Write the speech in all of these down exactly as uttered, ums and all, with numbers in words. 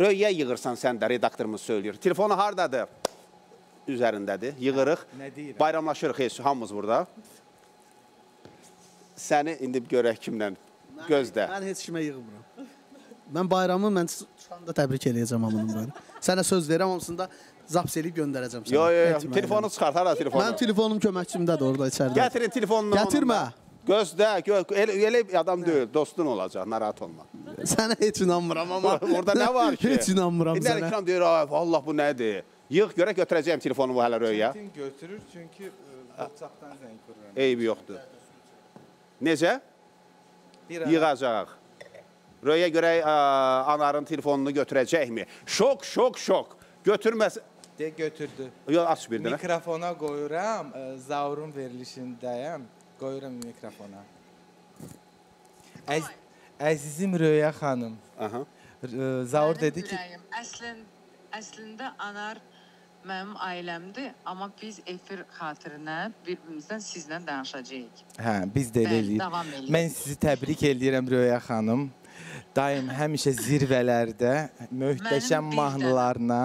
Röya yığırsan sen de, redaktorımız söylüyor. Telefonu hardadır? Üzerindedir. Yığırıq, bayramlaşırıq, heç, hamımız burada. Səni indi görək kimlə, gözdə. Mən heç kimə yığmıram. Mən bayramı, mən çıxanda təbrik eləyəcəm hamını. Sənə söz verirəm, hamısında zaps eləyib göndərəcəm sənə. Yox, yox, telefonu çıxart, hara telefonu? Mənim telefonum köməkçimdədir, orada içəridə. Gətirin telefonunu. Gətirmə. Gözdə, elə adam deyil, dostun olacaq, narahat olma. Sənə heç inanmıram ama. Orada nə var ki? Heç inanmıram sənə. İllər ikram deyir, Allah bu nədir? Yığ görək, götürəcəyim telefonumu hələ Röya. Çətin götürür, çünki WhatsApp-dan zəng vururam. Eybi yoxdur. Necə? Yığacaq. Röya görək, anarın telefonunu götürəcəkmi? Şok, şok, şok. Götürməsə... De, götürdü. Aç bir dənə. Mikrofona qoyuram, zaurun verilişindəyəm. Qoyuram mikrofona. Əzizim Röya xanım, Zaur dedi ki... Əslində anar mənim ailəmdir, amma biz efir xatirinə birbirimizdən sizlə danışacaq. Hə, biz də elə eləyik. Mən sizi təbrik eləyirəm Röya xanım. Daim həmişə zirvələrdə, möhtəşəm mahnılarla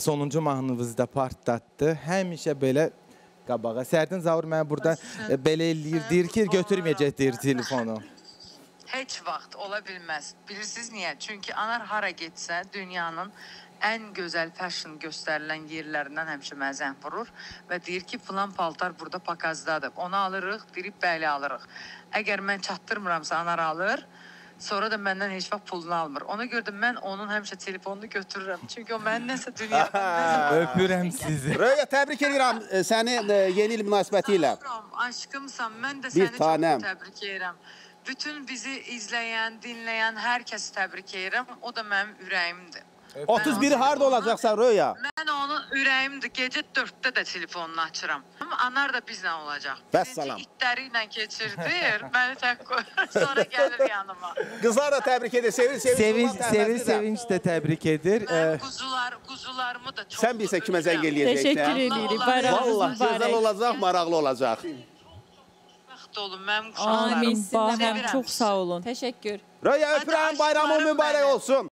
sonuncu mahnınızı da partlatdı. Həmişə belə... qabağa. Sərdin Zaur mənə burada belə eləyir, deyir ki, götürməyəcək, deyir telefonu. Heç vaxt ola bilməz. Bilirsiniz niyə? Çünki anar hara getsə dünyanın ən gözəl fashion göstərilən yerlərindən həmişə məzəng vurur və deyir ki, filan paltar burada pakazdadır. Onu alırıq, deyib bəli alırıq. Əgər mən çatdırmıramsa anar alır, sonra da məndən heç vaxt pulunu almır. Ona görə də mən onun həmişə telefonunu götürürəm. Çünki o mən nəsə dünyada... Öpürəm sizi. Röya, təbrik edirəm səni yeni il münasibəti ilə. Aşkımsan, mən də səni çox təbrik edirəm. Bütün bizi izləyən, dinləyən hər kəsi təbrik edirəm. O da mənim ürəyimdir. otuz biri harada olacaqsan Röya? Mən onun ürəyimdir. Gecə dörddə də telefonunu açıram. Anar da bizlə olacaq. Birinci itləri ilə keçirdir, məni tək qoyur, sonra gəlir yanıma. Qızlar da təbrik edir, sevinç də təbrik edir. Mən quzularımı da çox... Sən bilsə kimə zəng eləyəcək? Təşəkkür edirik, bayramımız mübarək. Gözəl olacaq, maraqlı olacaq. Vaxt olun, mənim quşlarım. Amin, sizin də çox sağ olun. Təşəkkür. Röya, öpürəm, bayramın mübarək olsun.